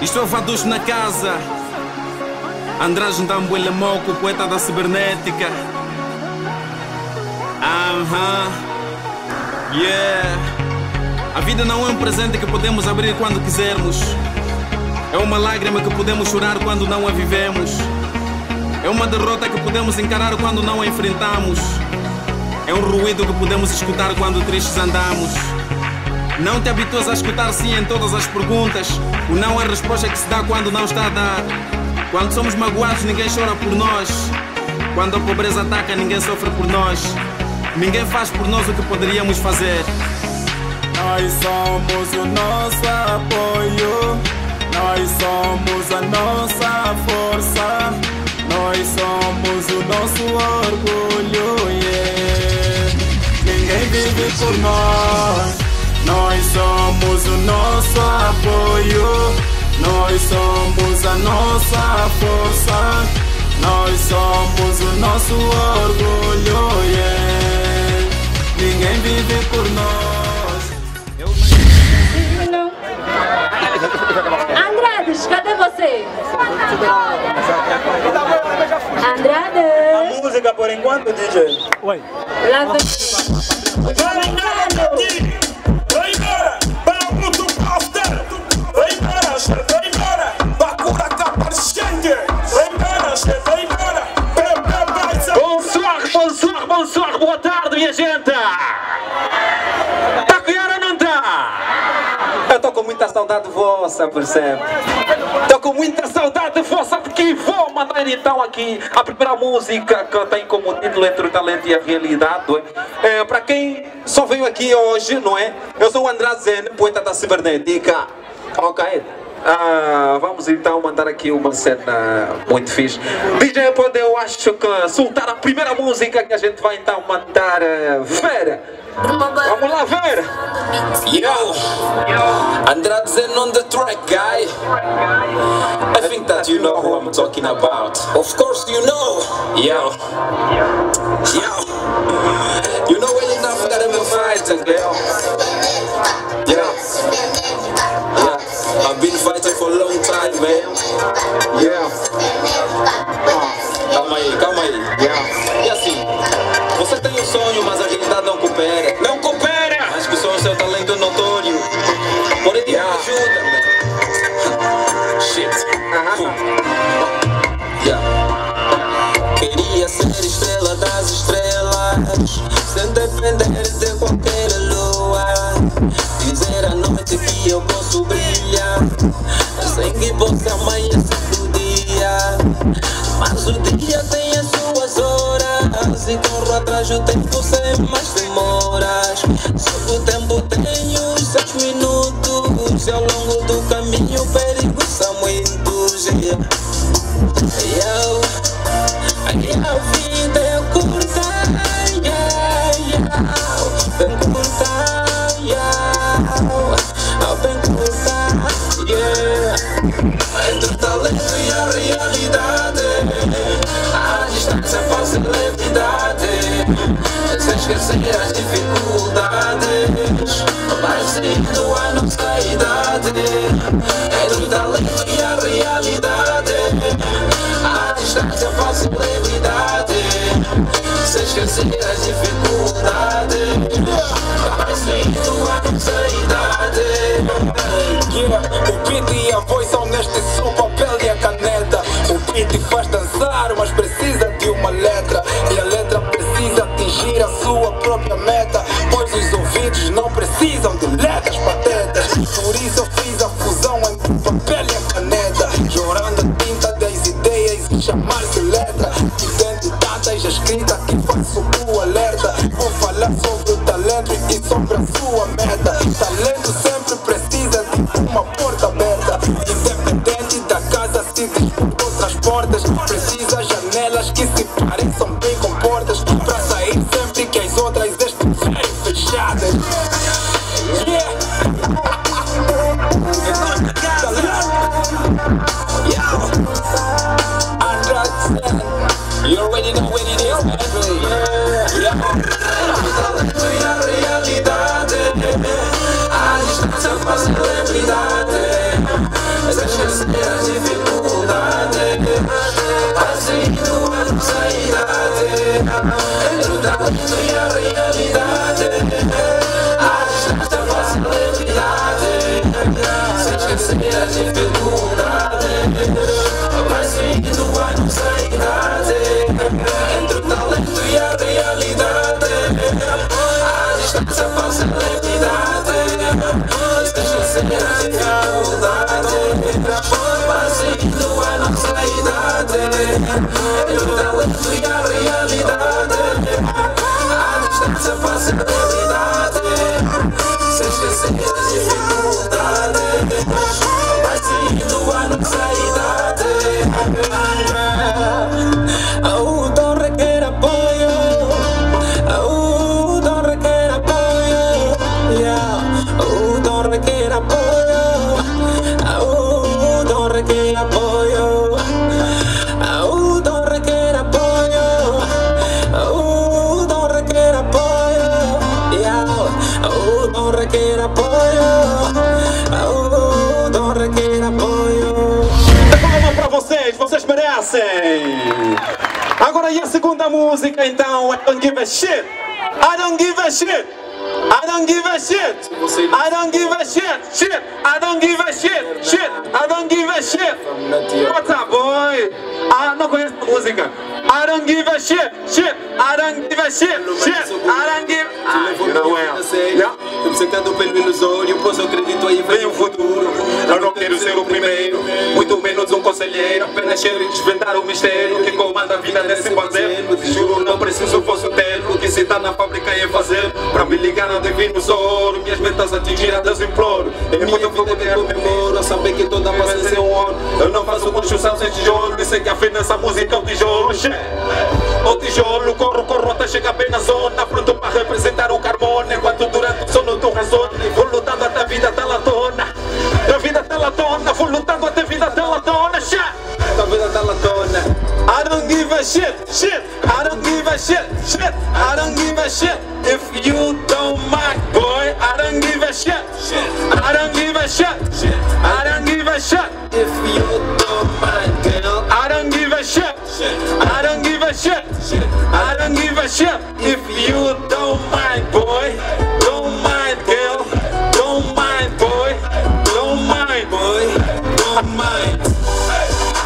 Estou faducho na casa. András Ndambuélia Moco, poeta da cibernética. A vida não é um presente que podemos abrir quando quisermos. É uma lágrima que podemos chorar quando não a vivemos. É uma derrota que podemos encarar quando não a enfrentamos. É um ruído que podemos escutar quando tristes andamos. Não te habituas a escutar sim em todas as perguntas. O não é a resposta que se dá quando não está a dar. Quando somos magoados, ninguém chora por nós. Quando a pobreza ataca, ninguém sofre por nós. Ninguém faz por nós o que poderíamos fazer. Nós somos o nosso apoio. Nós somos a nossa força. Nós somos o nosso orgulho, yeah. Ninguém vive por nós. Nós somos o nosso apoio. Nós somos a nossa força. Nós somos o nosso orgulho, yeah. Ninguém vive por nós. Andrades, cadê você? Andrades. A música por enquanto, DJ. Oi. Lá vem. Bonsoir, boa tarde, minha gente! Tá criando ou não tá? Eu tô com muita saudade vossa, percebe? Tô com muita saudade vossa, porque vou mandar então aqui a primeira música que tem como título Entre o Talento e a Realidade. É, para quem só veio aqui hoje, não é? Eu sou o Andrade Zen, poeta da cibernética. Ok? Vamos então mandar aqui uma cena muito fixe. DJ Pode, eu acho que soltar a primeira música que a gente vai então mandar. Vera, vamos lá, Vera. Yo, Andrade Zen on the track, guy. I think that you know who I'm talking about. Of course you know. Yo, you know well enough that I'm a fighter, girl. I've been fighting for a long time, man. Calma aí. E assim, você tem um sonho, mas a realidade não coopera. Não coopera! Mas que o sonho, seu talento é notório. Porém, te ajuda, man. Queria ser estrela das estrelas, sem depender de qualquer lua. Dizer à noite que eu posso brilhar, sem que você amanheça do dia. Mas o dia tem as suas horas, e corro atrás do tempo sem mais demoras. Só o tempo tem os 6 minutos, e ao longo do caminho perigos são muitos. A vida é curta, é curta. Entre o talento e a realidade, a distância faz celebridade. Sem esquecer as dificuldades, mas indo a nossa idade. Entre o talento e a realidade, a distância faz celebridade. Sem esquecer as dificuldades, mas indo a nossa idade. O beat e a voz são neste som, papel e a caneta. O beat faz dançar, mas precisa de uma letra. E a letra precisa atingir a sua própria meta, pois os ouvidos não precisam de letras patetas. Por isso eu fiz a fusão entre o papel e a caneta, jorando a tinta das ideias e chamar-se letra. Dizendo tantas escritas que faço o alerta. Vou falar sobre o talento e sobre a sua meta. Talento sempre precisa de uma porta aberta, independente da casa, se disputa outras portas. Precisa janelas que se pareçam bem com portas, para sair sempre que as outras estiverem fechadas. You already know what it is, baby. A distância faz celebridade. mas a chance é a dificuldade. Assim não há saída entre o dado e a realidade. Acha esta facilidade, sem esquecer a dificuldade, mas não há saída entre o talento e a realidade. Essa facilidade, deixa ser a dificuldade, fazendo a nossa idade, entre o talento e a realidade. A distância facilidade, se esquecer a dificuldade, fazendo a nossa idade. O dom requer apoio, vocês merecem. Agora e a segunda música então, I don't give a shit, I don't give a shit, I don't give a shit, I don't give a shit, shit, I don't give a shit, shit, I don't give a shit. What's up, boy? Ah, não conheço a música. I don't give a shit, shit, I don't give a shit, shit, I don't give a shit. Não é. Estou sentado pelo ilusório, pois eu acredito aí vem o futuro. Eu não quero ser o primeiro, muito menos um conselheiro. Apenas quero desvendar o mistério que comanda a vida desse bandeiro. Te juro, não preciso fosse tê-lo, que se tá na fábrica é fazer. Pra me ligar ao divino soro, minhas metas atingir a Deus imploro. É muito vida que eu demoro, saber que toda paciência é um ouro. Eu não faço construção sem tijolo, e sei que afinal essa música é um tijolo. O tijolo, corro, corro até chegar bem na zona. Pronto para representar o carbono. Enquanto durante o sono tu razona, e vou lutando até a vida tá lá tona. A vida tá lá tona, vou lutando até a vida tá lá tona. A vida tá lá tona. I don't give a shit, shit, I don't give a shit, shit, I don't give a shit. If you don't mind, boy, I don't give a shit, shit, I don't give a shit, shit, I don't give a shit. If you don't mind, girl, I don't give a shit, I don't give a shit, I don't give a shit. If you don't mind, boy, don't mind, girl, don't mind, boy, don't mind, boy, don't mind.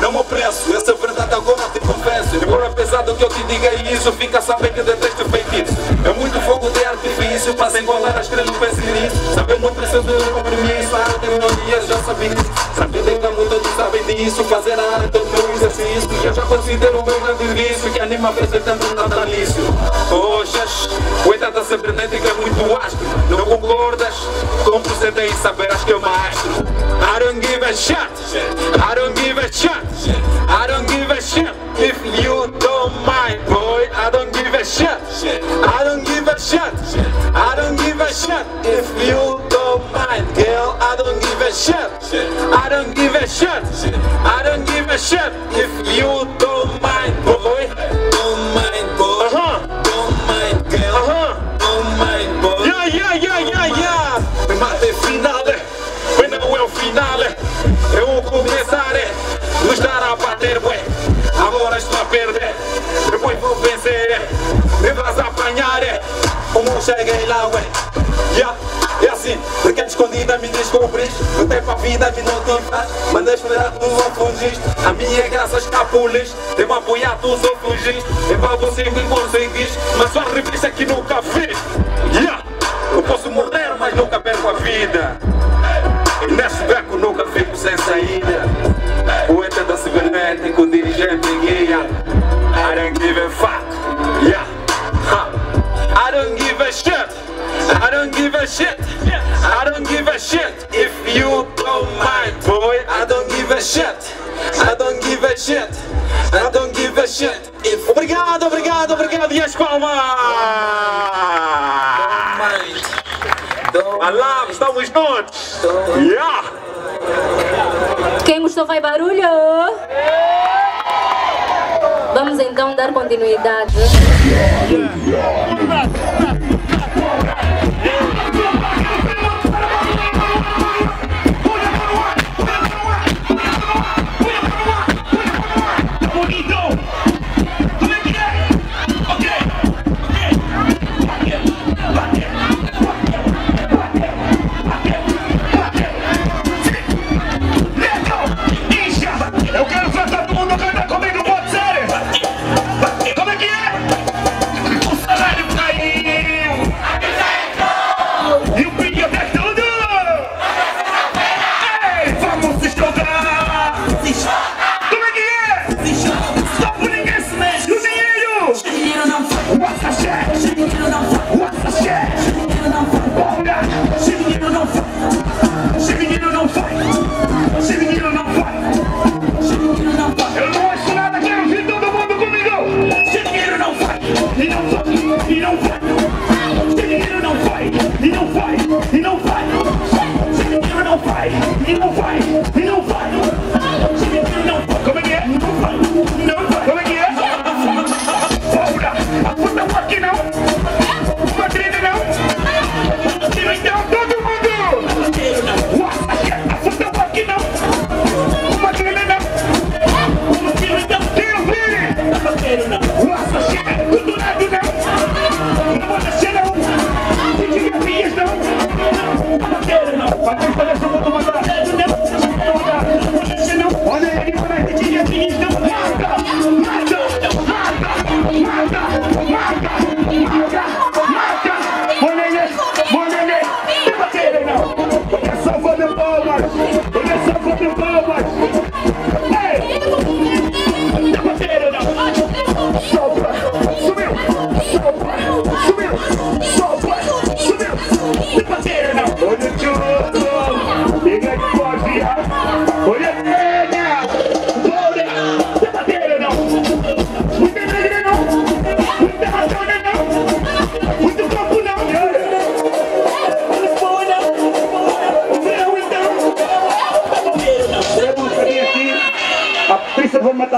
Não me opresso, essa é verdade agora te confesso. Embora pesado que eu te diga isso, fica sabendo que detesto feitiço. É muito fogo de artifício, mas engolar as três não pense nisso. Sabemos preciso de compromisso, a arte minorias já sabia. Sabe bem que muitos sabem disso, fazer a arte todo meu exercício. Eu já considero o meu grande vício, que anima a pessoa tanto natalício. Oxas, o etata sempre dentro que é muito áspero. Não concordas? Compro CD e saberás que eu mastro. I don't give a shit, I don't give a shit, I don't give a shit. If you don't mind, boy, I don't give a shit, I don't give a shit, I don't give a shit. If you don't mind, girl, I don't give a shit, I don't give a shit, I don't give a shit. If you don't mind, boy, don't mind, boy, don't mind, girl, don't mind, boy. Yeah, yeah, yeah, yeah, yeah. Me mate é final, mas não é o final. Eu começar não estar a bater, ué. Agora estou a perder, depois vou vencer. Me vas a apanhar, como cheguei lá, ué. Yeah. É assim, porque a escondida me descobris. O tempo a vida me não te faz, mas na esperança tu não fugiste. A minha graça escapuliste, devo apoiar tu só fugiste. É pra você que conseguiste, mas só a revista que nunca fiz. Yeah. Eu posso morrer, mas nunca perco a vida. E nesse beco nunca fico sem saída. Poeta da cibernética, o dirigente guia. I don't give a fuck, yeah. I don't give a shit, I don't give a shit, I don't give a shit. If you don't mind, boy, I don't give a shit, I don't give a shit, I don't give a shit. If... Obrigado, obrigado, obrigado, e as palmas! Alá, estamos juntos! Yeah. Quem gostou vai barulho? Vamos então dar continuidade.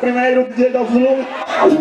Primeiro dia do volume. Opa!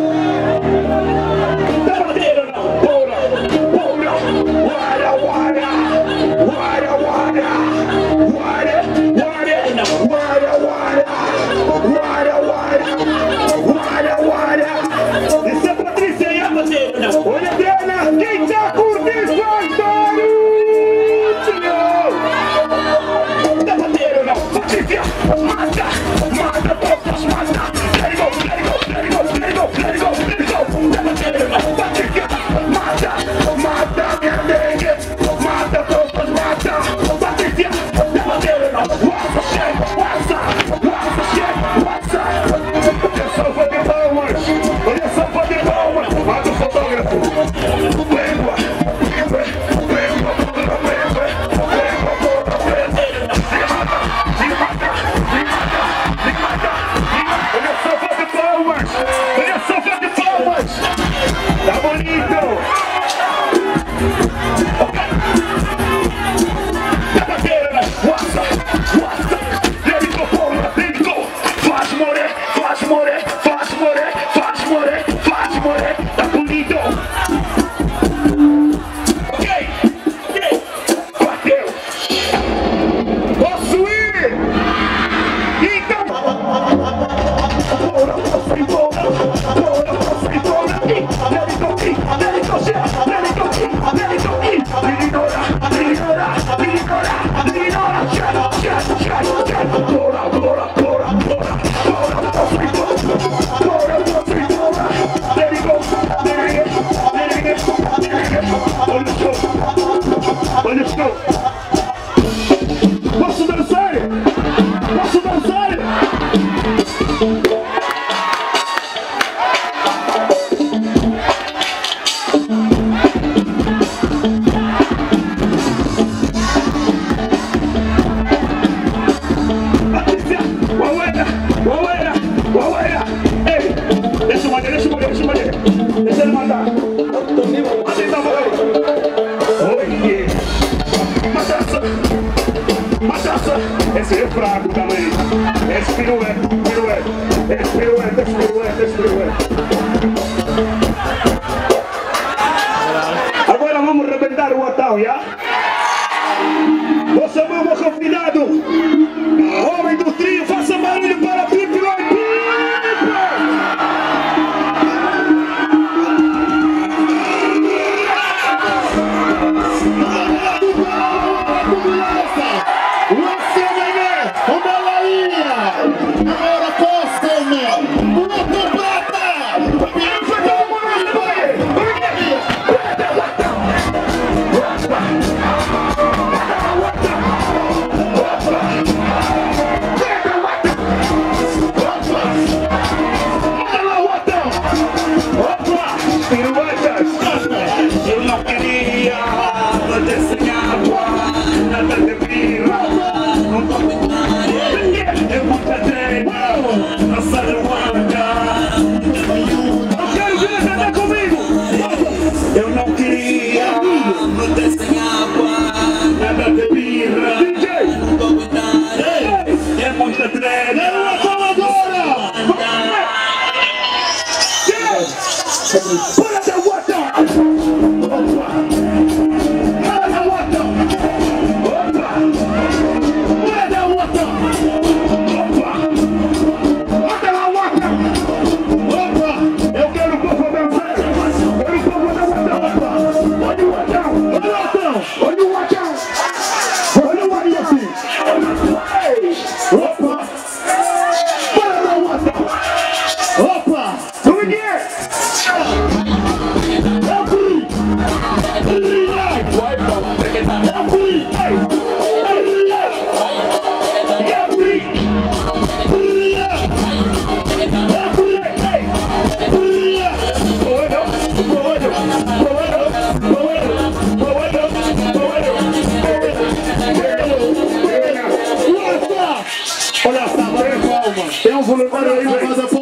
Tem um volumário aí, vem na sua Patrícia.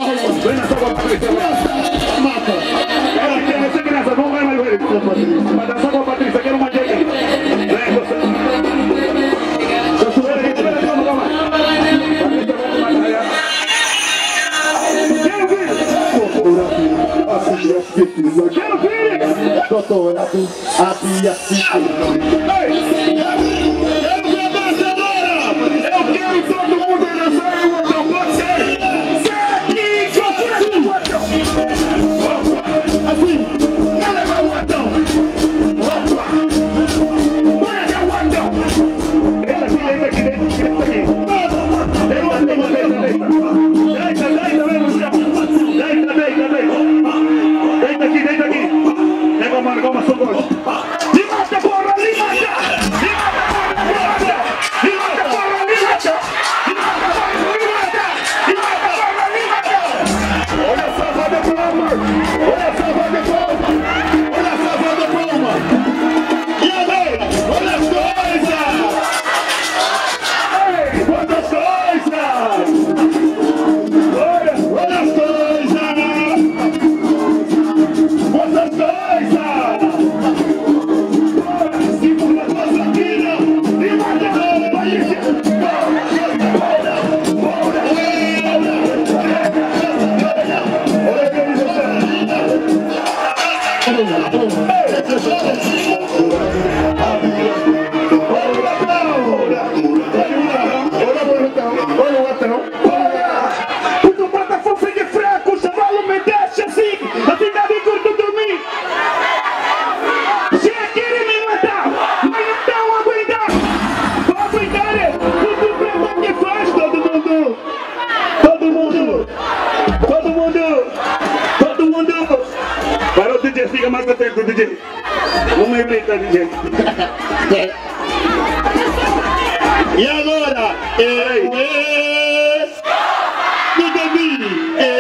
Mata. Ela quer essa graça, não vai mais ver isso. Vai dançar com a Patrícia, quero uma dica. Vem, você. Cachoeira aí, espera aí, vamos lá. Quero ver. Quero ver. Doutorado, havia sido. E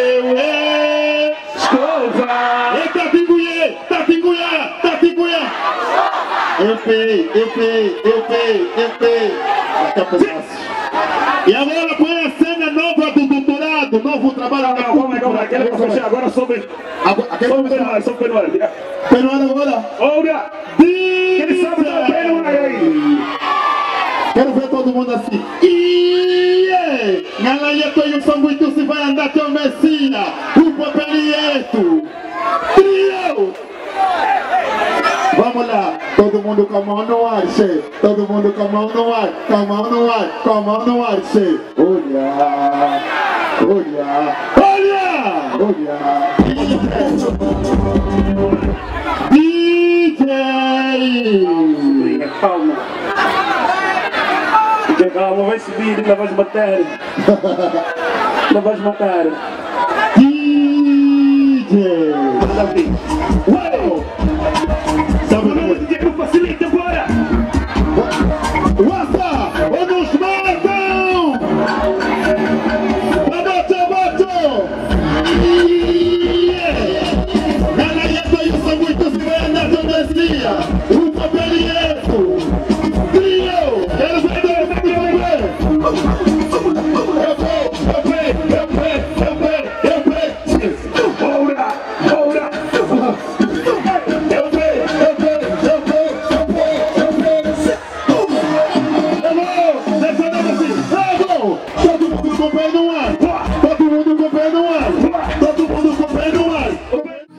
agora, eu escova. É tapiguiê. Eu peguei. E agora põe a cena nova do doutorado, novo trabalho. Calma. Aquela que eu fechei agora sobre... Peruano agora. Olha. Quem sabe da peruana aí? Quero ver todo mundo assim. Iê! Galera, eu sou muito se vai andar teu Messina. O papelieto. Trio! Vamos lá. Todo mundo com a mão no ar, che. Todo mundo com a mão no ar. Com a mão no ar. Com a mão no ar, che. Olha. DJ! Calma. Calma, vai subir, ainda vais matar. Ainda vais matar. DJ! Uau! Sabe o nome do DJ não facilita agora! Uaça! Ou nos matam! Abato! Na laieta eu sou muito se vai andar de Andresia! O papelieto!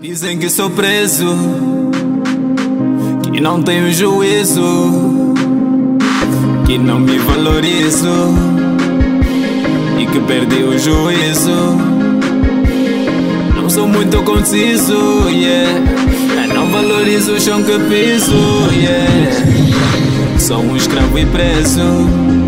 Dizem que sou preso, que não tenho juízo, que não me valorizo e que perdi o juízo. Não sou muito conciso, yeah. Eu não valorizo o chão que piso, yeah. Sou um escravo e preso.